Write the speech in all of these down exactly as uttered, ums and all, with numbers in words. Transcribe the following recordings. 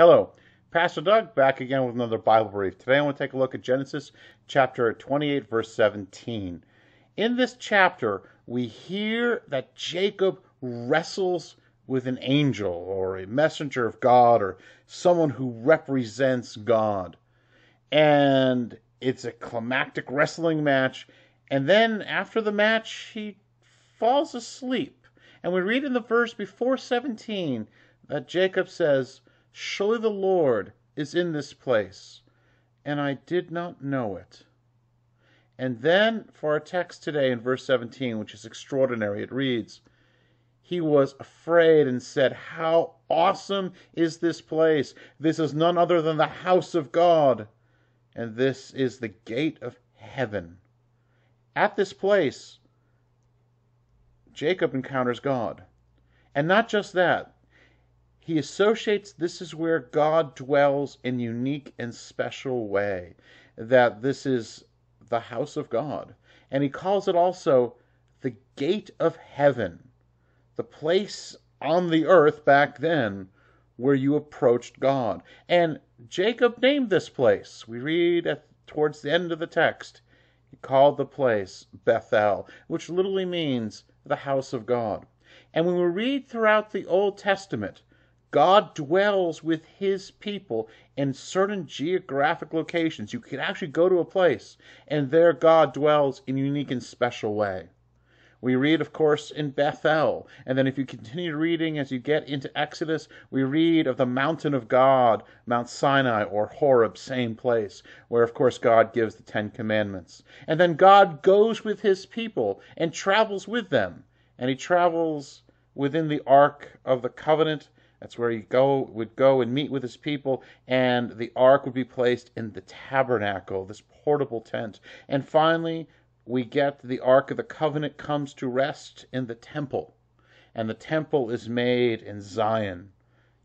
Hello, Pastor Doug back again with another Bible brief. Today I want to take a look at Genesis chapter twenty-eight, verse seventeen. In this chapter, we hear that Jacob wrestles with an angel or a messenger of God or someone who represents God. And it's a climactic wrestling match. And then after the match, he falls asleep. And we read in the verse before seventeen that Jacob says, "Surely the Lord is in this place, and I did not know it." And then for our text today in verse seventeen, which is extraordinary, it reads, "He was afraid and said, 'How awesome is this place! This is none other than the house of God, and this is the gate of heaven.'" At this place, Jacob encounters God. And not just that. He associates this is where God dwells in a unique and special way, that this is the house of God. And he calls it also the gate of heaven, the place on the earth back then where you approached God. And Jacob named this place. We read at, towards the end of the text, he called the place Bethel, which literally means the house of God. And when we read throughout the Old Testament, God dwells with his people in certain geographic locations. You can actually go to a place, and there God dwells in a unique and special way. We read, of course, in Bethel. And then if you continue reading as you get into Exodus, we read of the mountain of God, Mount Sinai or Horeb, same place, where, of course, God gives the Ten Commandments. And then God goes with his people and travels with them. And he travels within the Ark of the Covenant. That's where he go, would go and meet with his people, and the ark would be placed in the tabernacle, this portable tent. And finally, we get the Ark of the Covenant comes to rest in the temple, and the temple is made in Zion,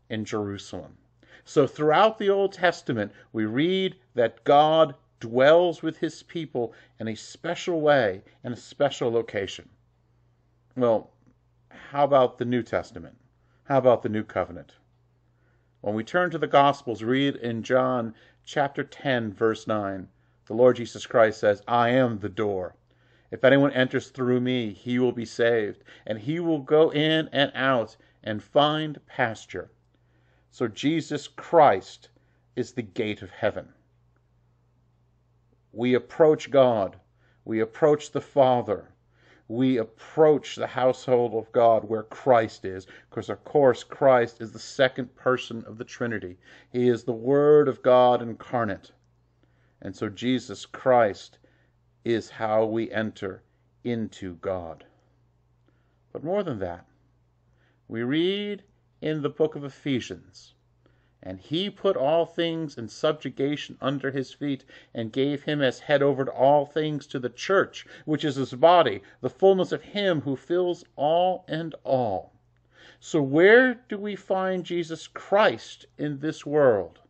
in Jerusalem. So throughout the Old Testament, we read that God dwells with his people in a special way, in a special location. Well, how about the New Testament? How about the New Covenant? When we turn to the Gospels, read in John chapter ten, verse nine, the Lord Jesus Christ says, "I am the door. If anyone enters through me, he will be saved, and he will go in and out and find pasture." So Jesus Christ is the gate of heaven. We approach God. We approach the Father. We approach the household of God where Christ is, because of course Christ is the second person of the Trinity. He is the Word of God incarnate. And so Jesus Christ is how we enter into God. But more than that, we read in the book of Ephesians, "And he put all things in subjugation under his feet, and gave him as head over all things to the church, which is his body, the fullness of him who fills all and all." So where do we find Jesus Christ in this world?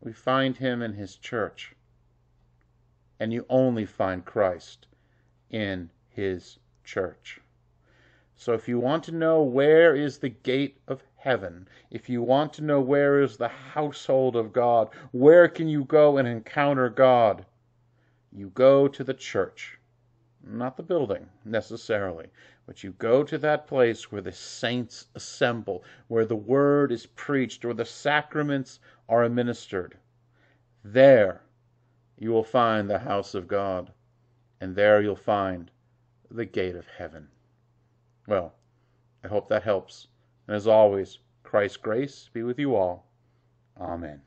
We find him in his church. And you only find Christ in his church. So if you want to know where is the gate of heaven, if you want to know where is the household of God, where can you go and encounter God, you go to the church. Not the building, necessarily, but you go to that place where the saints assemble, where the word is preached, where the sacraments are administered. There you will find the house of God, and there you'll find the gate of heaven. Well, I hope that helps. And as always, Christ's grace be with you all. Amen.